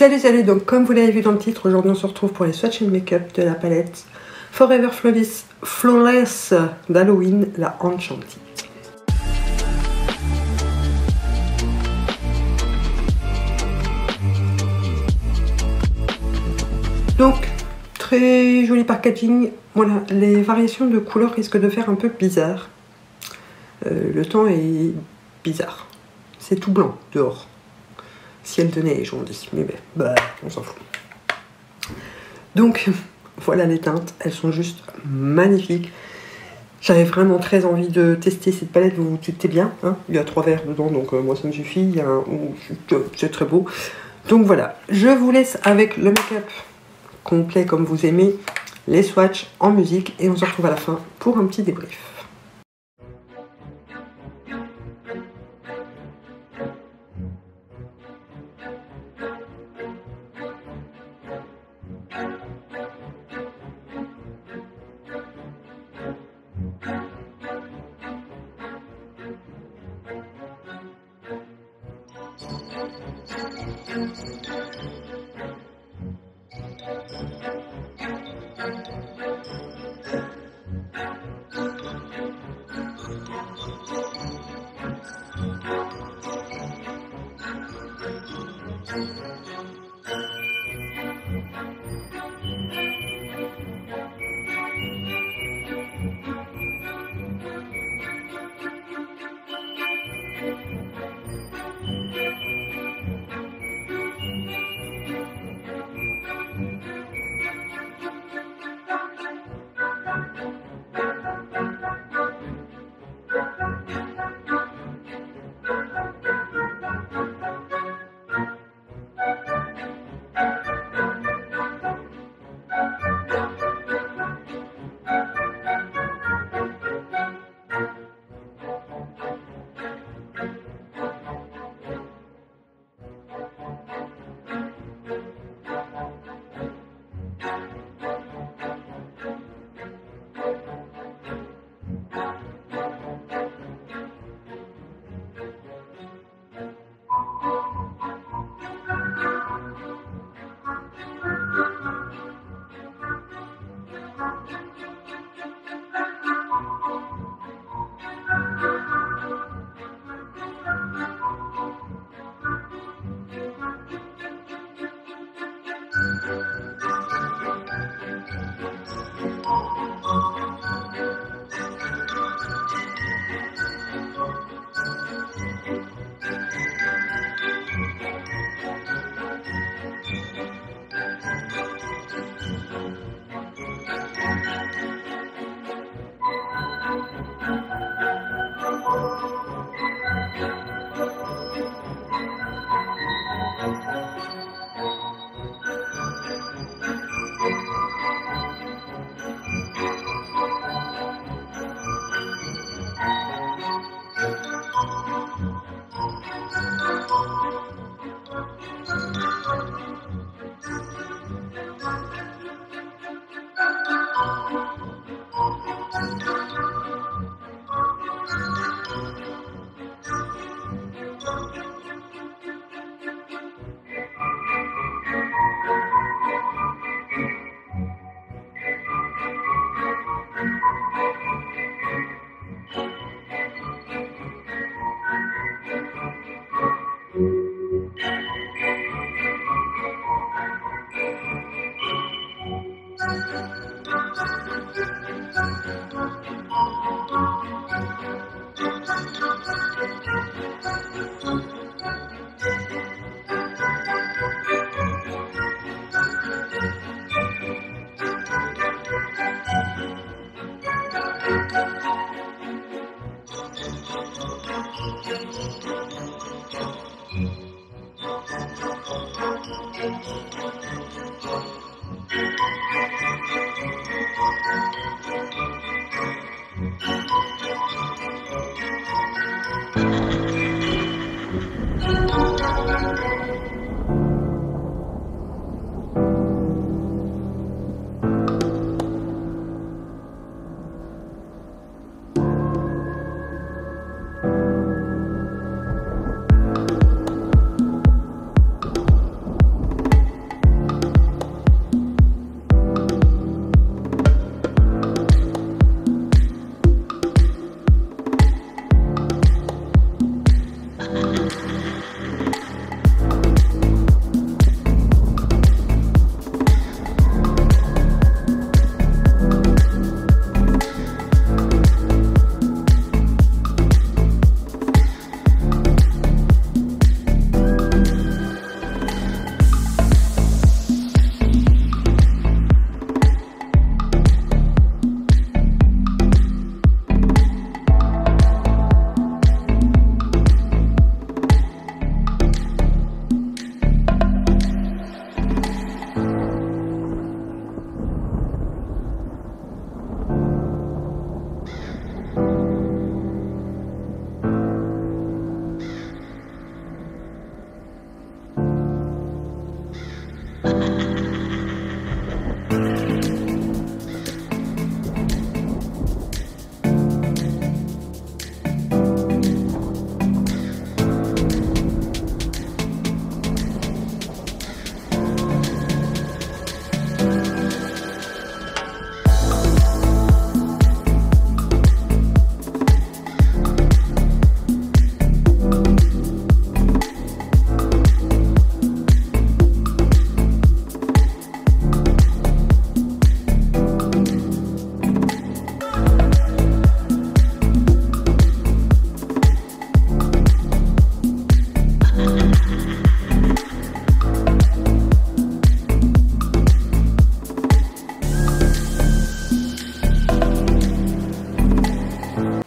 Salut, donc comme vous l'avez vu dans le titre, aujourd'hui on se retrouve pour les swatchs and make-up de la palette Forever Flawless d'Halloween, la Enchanted. Donc, très joli packaging. Voilà, les variations de couleurs risquent de faire un peu bizarre. Le temps est bizarre. C'est tout blanc dehors. Ciel de neige, on dit. Mais ben, bah, on s'en fout. Donc, voilà les teintes. Elles sont juste magnifiques. J'avais vraiment très envie de tester cette palette. Vous vous doutez bien, hein, il y a 3 verres dedans, donc moi ça me suffit. Il y a un... C'est très beau. Donc voilà, je vous laisse avec le make-up complet comme vous aimez, les swatchs en musique, et on se retrouve à la fin pour un petit débrief.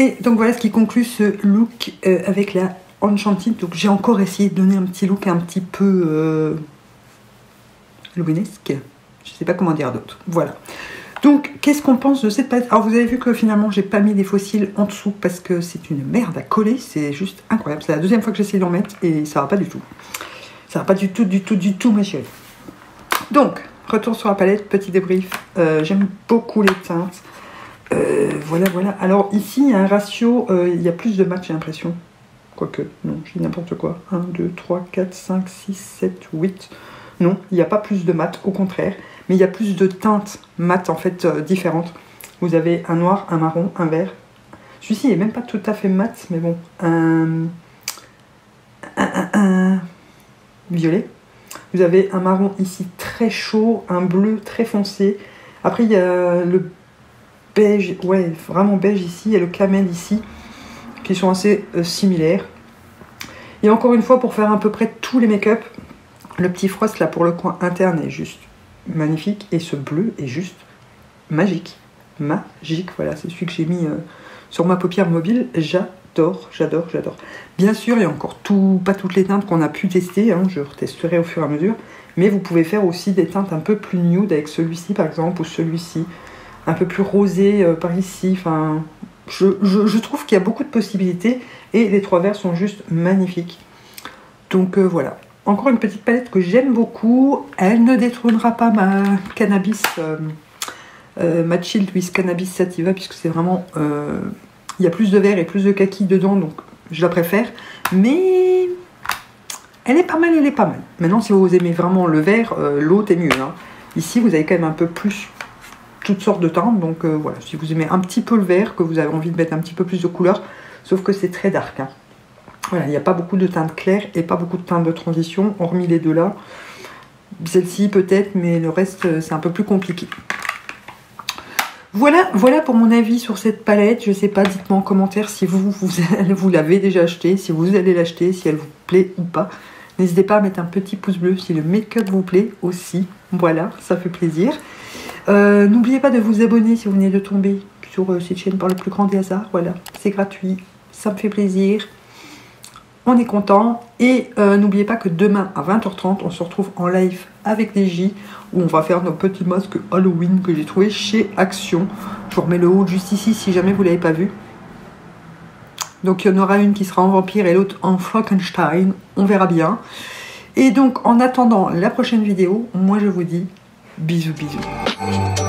Et donc voilà ce qui conclut ce look avec la Enchanted. Donc j'ai encore essayé de donner un petit look un petit peu halloweenesque. Je sais pas comment dire d'autre. Voilà. Donc qu'est-ce qu'on pense de cette palette? Alors vous avez vu que finalement j'ai pas mis des faux cils en dessous parce que c'est une merde à coller. C'est juste incroyable. C'est la deuxième fois que j'essaie d'en mettre et ça va pas du tout. Ça va pas du tout, du tout, du tout ma chérie. Donc retour sur la palette, petit débrief. J'aime beaucoup les teintes. Voilà, voilà. Alors ici, il y a un ratio, il y a plus de mat, j'ai l'impression. Quoique, non, je dis n'importe quoi. 1, 2, 3, 4, 5, 6, 7, 8. Non, il n'y a pas plus de mat, au contraire. Mais il y a plus de teintes mat, en fait, différentes. Vous avez un noir, un marron, un vert. Celui-ci n'est même pas tout à fait mat, mais bon. Un violet. Vous avez un marron ici très chaud, un bleu très foncé. Après, il y a le beige, ouais, vraiment beige ici, et le camel ici, qui sont assez similaires. Et encore une fois, pour faire à peu près tous les make-up, le petit frost là pour le coin interne est juste magnifique, et ce bleu est juste magique. Magique, voilà, c'est celui que j'ai mis sur ma paupière mobile. J'adore, j'adore, j'adore. Bien sûr, il y a encore pas toutes les teintes qu'on a pu tester, hein, je retesterai au fur et à mesure, mais vous pouvez faire aussi des teintes un peu plus nude avec celui-ci par exemple, ou celui-ci. Un peu plus rosé par ici, enfin, je trouve qu'il y a beaucoup de possibilités et les trois verts sont juste magnifiques. Donc voilà, encore une petite palette que j'aime beaucoup. Elle ne détrônera pas ma cannabis, ma Child with Cannabis Sativa, puisque c'est vraiment, il y a plus de vert et plus de kaki dedans, donc je la préfère, mais elle est pas mal, elle est pas mal. Maintenant, si vous aimez vraiment le vert, l'autre est mieux, hein. Ici, vous avez quand même un peu plus toutes sortes de teintes, donc voilà, si vous aimez un petit peu le vert, que vous avez envie de mettre un petit peu plus de couleurs, sauf que c'est très dark, hein. Voilà, il n'y a pas beaucoup de teintes claires et pas beaucoup de teintes de transition, hormis les deux là, celle-ci peut-être, mais le reste c'est un peu plus compliqué. Voilà, voilà pour mon avis sur cette palette. Je sais pas, dites-moi en commentaire si vous l'avez déjà achetée, si vous allez l'acheter, si elle vous plaît ou pas. N'hésitez pas à mettre un petit pouce bleu si le make-up vous plaît aussi. Voilà, ça fait plaisir. N'oubliez pas de vous abonner si vous venez de tomber sur cette chaîne par le plus grand des hasards. Voilà, c'est gratuit, ça me fait plaisir. On est content. Et n'oubliez pas que demain à 20h30, on se retrouve en live avec des J, où on va faire nos petits masques Halloween que j'ai trouvé chez Action. Je vous remets le haut juste ici si jamais vous ne l'avez pas vu. Donc il y en aura une qui sera en vampire et l'autre en Frankenstein. On verra bien. Et donc en attendant la prochaine vidéo, moi je vous dis bisous bisous.